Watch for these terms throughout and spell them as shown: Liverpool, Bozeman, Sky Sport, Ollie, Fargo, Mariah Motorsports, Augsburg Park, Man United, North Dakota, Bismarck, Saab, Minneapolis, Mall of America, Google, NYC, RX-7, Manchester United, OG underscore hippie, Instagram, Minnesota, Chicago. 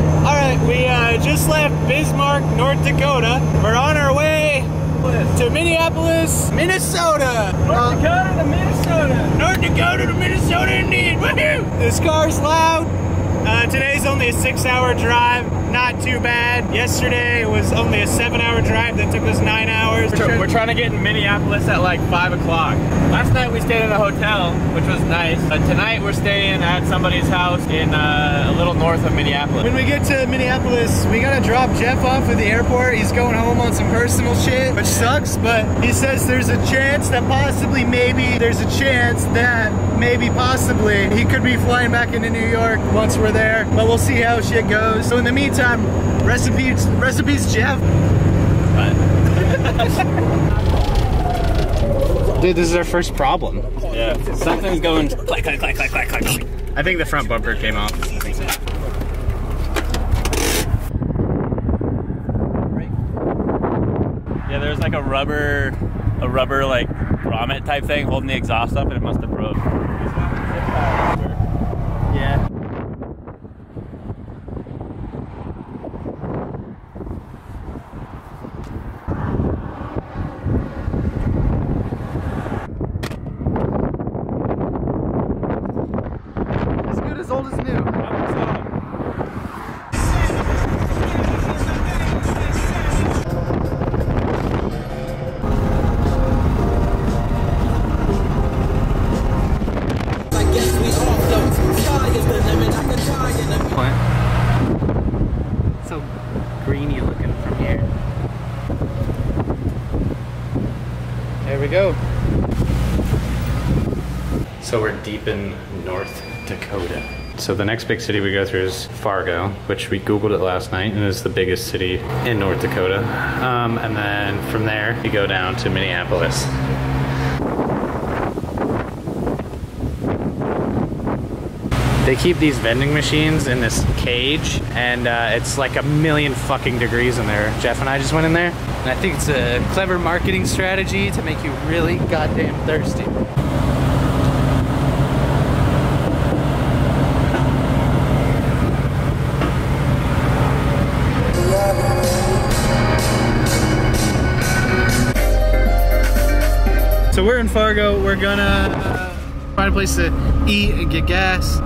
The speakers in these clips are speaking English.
Alright, we just left Bismarck, North Dakota. We're on our way to Minneapolis, Minnesota. North Dakota to Minnesota. North Dakota to Minnesota indeed. Woohoo! This car's loud. Today's only a 6-hour drive, not too bad. Yesterday was only a 7-hour drive that took us 9 hours. We're trying to get in Minneapolis at like 5 o'clock. Last night we stayed in a hotel, which was nice. Tonight we're staying at somebody's house in a little north of Minneapolis. When we get to Minneapolis, we gotta drop Jeff off at the airport. He's going home on some personal shit, which sucks, but he says there's a chance that possibly maybe, he could be flying back into New York once we're there, but we'll see how shit goes. So in the meantime, recipes Jeff. Dude, this is our first problem. Yeah, something's going clack, clack, clack, clack, clack, clack. I think the front bumper came off. Yeah, there's like a rubber like grommet type thing holding the exhaust up, and it must have broke. Yeah. So we're deep in North Dakota. So the next big city we go through is Fargo, which we Googled it last night and is the biggest city in North Dakota. And then from there, we go down to Minneapolis. They keep these vending machines in this cage, and it's like 1,000,000 fucking degrees in there. Jeff and I just went in there, and I think it's a clever marketing strategy to make you really goddamn thirsty. So we're in Fargo, we're gonna find a place to eat and get gas.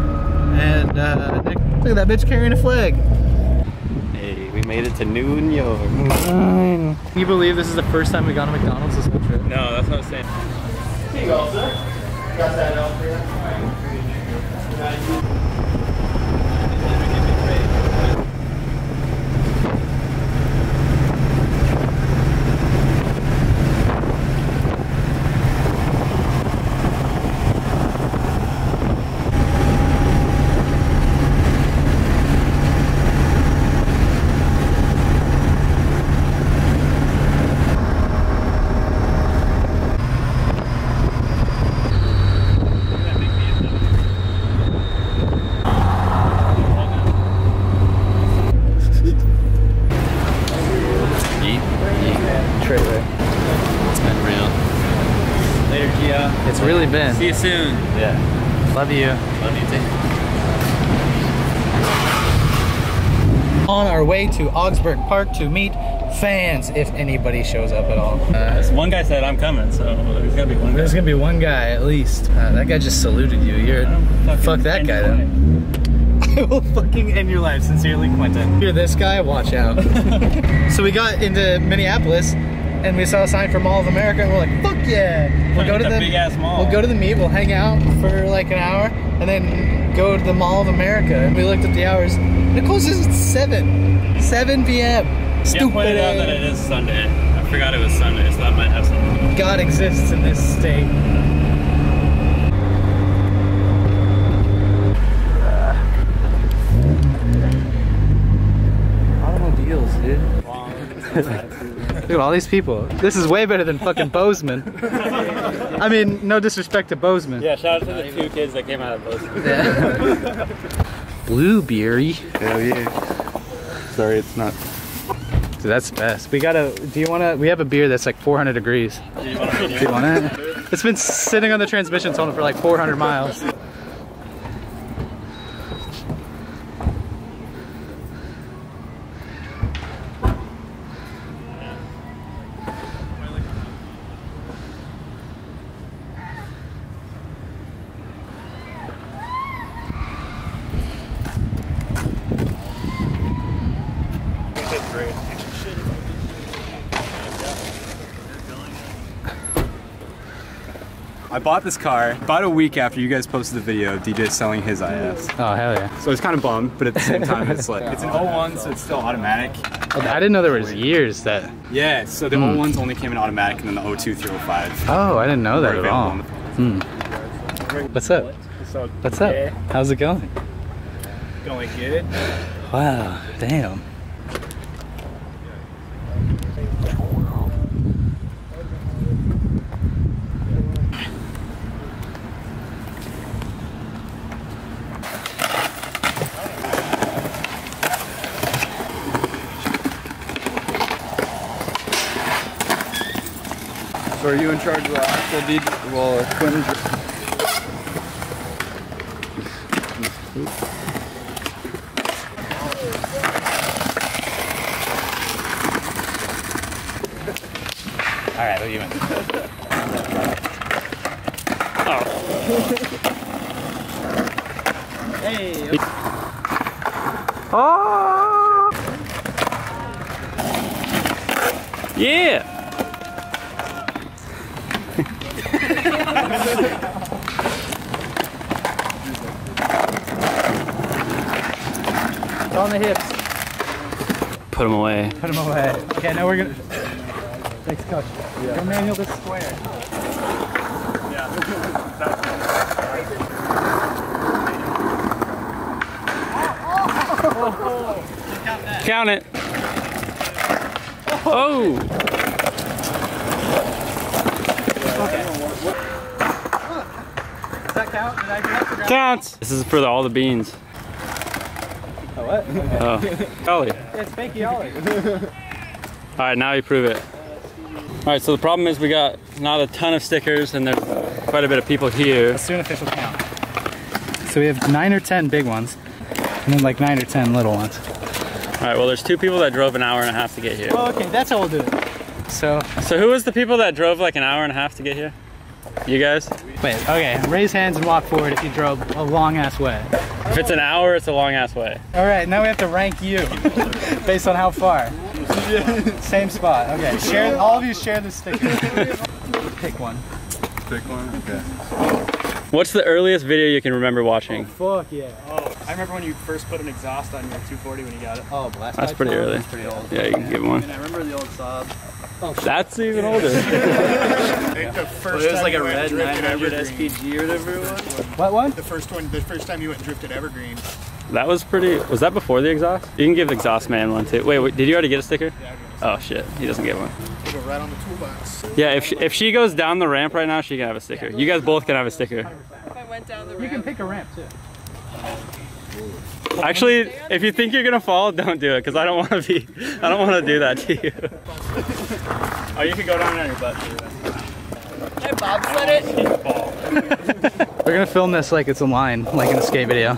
And look at that bitch carrying a flag. Hey, we made it to New York. Can you believe this is the first time we got a McDonald's this whole trip? No, that's not saying. Here you go, sir. Got that out for you. All right. Been. See you soon. Yeah. Love you. Love you too. On our way to Augsburg Park to meet fans, if anybody shows up at all. One guy said I'm coming, so there's gonna be one guy. There's gonna be one guy at least. That guy just saluted you. You're fuck that guy though. I will fucking end your life, sincerely, Quentin. You're this guy. Watch out. So we got into Minneapolis. And we saw a sign for Mall of America, and we're like, fuck yeah! We'll go to the big ass mall. We'll go to the meet, we'll hang out for like an hour, and then go to the Mall of America. And we looked at the hours, and it closes at 7 p.m. Stupid. Yeah, pointed out that it is Sunday. I forgot it was Sunday, so that might have something. God exists in this state. Automobiles, dude. Look at all these people. This is way better than fucking Bozeman. I mean, no disrespect to Bozeman. Yeah, shout out to the two kids that came out of Bozeman. Yeah. Blueberry. Hell yeah. Sorry, it's not. Dude, that's best. We have a beer that's like 400 degrees. Do you want it? It's been sitting on the transmission tunnel for like 400 miles. I bought this car about a week after you guys posted the video of DJ selling his IS. Oh, hell yeah. So it's kind of bummed, but at the same time, it's like, it's an 01, so it's still automatic. Okay, I didn't know there was years that... Yeah, so the 01s only came in automatic, and then the 02 through 05. Oh, I didn't know that at all. What's up? What's up? How's it going? Going good. Wow, damn. So are you in charge of the axle deed? Well, Quentin. All right, what do you mean? Oh. Hey. Oh. Yeah. It's on the hips. Put them away. Put them away. Okay, now we're gonna. Thanks, coach. Yeah. Go manual this square. Yeah. Count it. Oh. Count. Did I grab? Counts! This is for all the beans. Oh, what? Okay. Oh. Ollie. It's fakey Ollie. Alright, now you prove it. Alright, so the problem is we got not a ton of stickers and there's quite a bit of people here. Let's do an official count. So we have 9 or 10 big oones, and then like 9 or 10 little ones. Alright, well there's 2 people that drove an hour and a half to get here. Oh, okay, that's how we'll do it. So who was the people that drove like an hour and a half to get here? You guys? Wait, okay, raise hands and walk forward if you drove a long-ass way. If it's an hour, it's a long-ass way. All right, now we have to rank you based on how far. Same spot, okay. Share, all of you share the sticker. Pick one. Pick one? Okay. What's the earliest video you can remember watching? Oh, fuck yeah. Oh, I remember when you first put an exhaust on your 240 when you got it. Oh, blast. That's pretty early. That's pretty old. Yeah, you can give one. And I remember the old Saab. Oh, that's even older. It was like a red 900 SPG or whatever it was. What one? The first one, the first time you went and drifted Evergreen. That was pretty, was that before the exhaust? You can give the exhaust man one too. Wait, did you already get a sticker? Yeah, I got a sticker. Oh shit, he doesn't get one. Put it right on the toolbox. Yeah, if she goes down the ramp right now, she can have a sticker. You guys both can have a sticker. If I went down the ramp. You can pick a ramp too. Actually, if you think you're gonna fall, don't do it, because I don't want to do that to you. Oh, you can go down on your butt. Hey, Bob said it. We're gonna film this like it's a line, like in a skate video.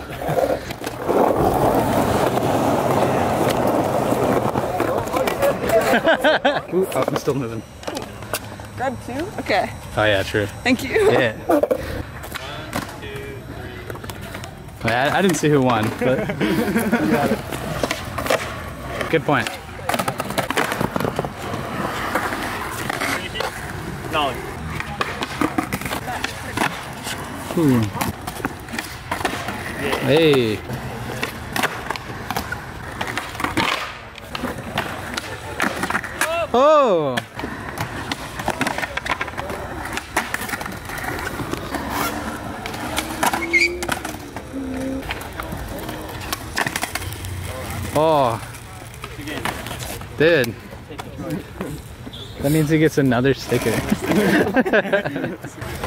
Ooh, oh, I'm still moving. Grab 2? Okay. Oh yeah, true. Thank you. Yeah. I didn't see who won, but good point. No. Hmm. Hey. Oh. Oh, dude, that means he gets another sticker.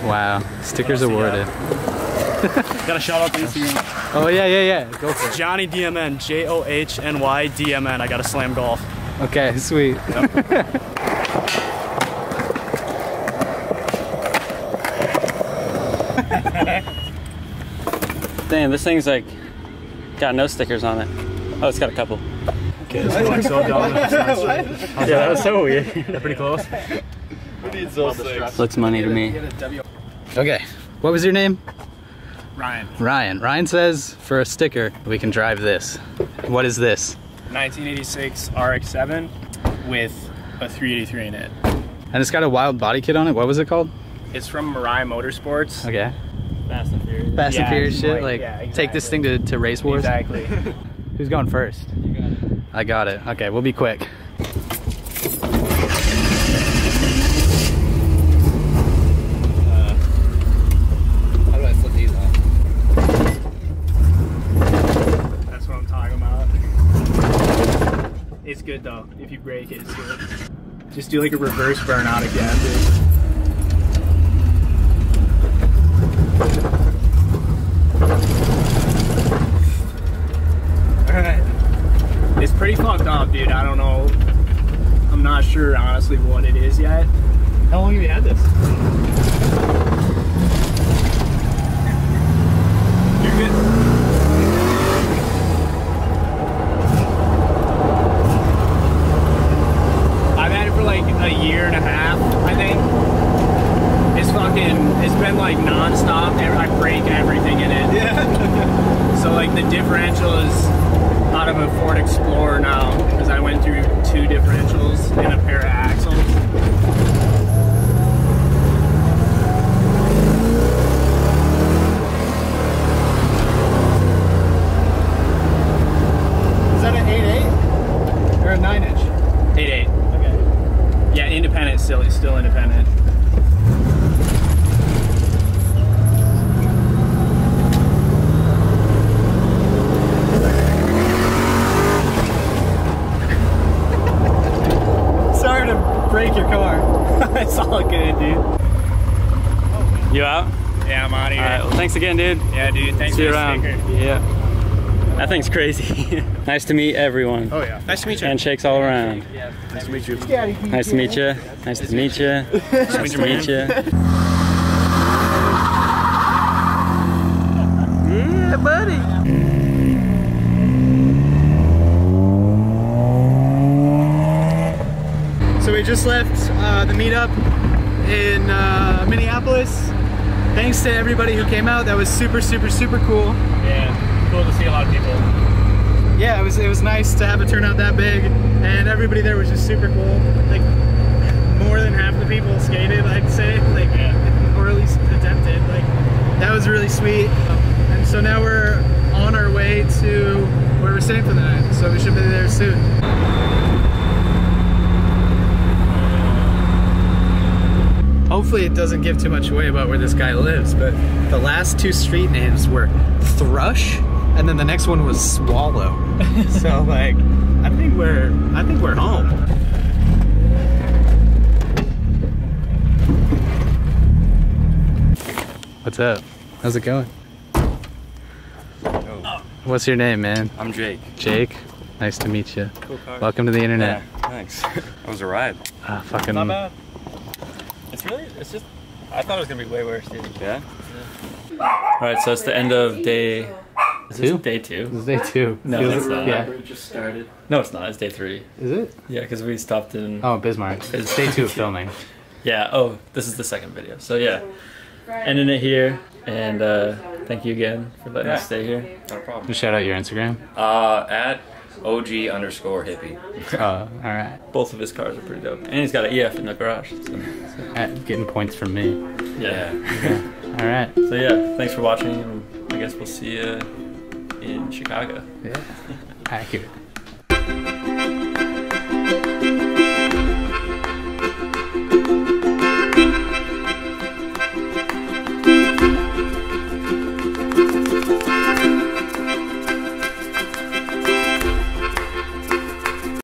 Wow, stickers awarded. Got a shout out to Instagram. Oh yeah, yeah, yeah, go for it. Johnny DMN, JOHNY DMN. I got a slam golf. Okay, sweet. Yep. Damn, this thing's like got no stickers on it. Oh, it's got a couple. Okay, this is like so dominant. Yeah, that was so weird. Pretty close. Looks money to me. Okay, what was your name? Ryan. Ryan. Ryan says for a sticker, we can drive this. What is this? 1986 RX-7 with a 383 in it. And it's got a wild body kit on it. What was it called? It's from Mariah Motorsports. Okay. Fast and Furious. Fast and Furious shit. Like yeah, exactly. Take this thing to race wars. Exactly. Who's going first? You got it. I got it. Okay, we'll be quick. How do I flip these on? That's what I'm talking about. It's good though. If you break it, it's good. Just do like a reverse burnout again, dude. It's pretty fucked up, dude. I don't know. I'm not sure, honestly, what it is yet. How long have you had this? You're good. I've had it for like a year and a half, I think. It's fucking, it's been like non-stop. I break everything in it. Yeah. So like the differential is... out of a Ford Explorer now because I went through two differentials and a pair of axles. Is that an 8.8 or a 9-inch? 8.8. Okay. Yeah, independent still. It's still independent. Break your car. It's all good, dude. You out? Yeah, I'm out of here. All right, well, thanks again, dude. Yeah, dude. Thanks for the sticker. Yeah. That thing's crazy. Nice to meet everyone. Oh, yeah. Nice to meet you. Handshakes all around. Yeah. Nice to meet you. Nice to meet you. Nice to meet you. Nice to meet you. Yeah, buddy. Just left the meetup in Minneapolis. Thanks to everybody who came out. That was super, super, super cool. Yeah, cool to see a lot of people. Yeah, it was nice to have a turnout that big, and everybody there was just super cool. Like more than half the people skated, I'd say, like yeah. Or at least attempted. Like that was really sweet. And so now we're on our way to where we're staying for the night. So we should be there soon. Hopefully it doesn't give too much away about where this guy lives, but the last two street names were Thrush, and then the next one was Swallow. So like, I think we're home. What's up? How's it going? Oh. What's your name, man? I'm Jake. Jake, nice to meet you. Cool car. Welcome to the internet. Yeah, thanks. That was a ride. Fucking. Not bad. It's really, it's just, I thought it was going to be way worse, dude. Yeah? Yeah. Alright, so it's the end of day... Is this day two? It's day two. No, it's not. Yeah. It just started. No, it's not. It's day three. Is it? Yeah, because we stopped in... Oh, Bismarck. It's day two of filming. Yeah, oh, this is the second video. So yeah, ending it here. And thank you again for letting us stay here. No problem. Just shout out your Instagram. At... OG underscore hippie. Oh, alright. Both of his cars are pretty dope. And he's got an EF in the garage. So. Getting points from me. Yeah. Yeah. Alright. So yeah, thanks for watching. I guess we'll see you in Chicago. Yeah. Accurate.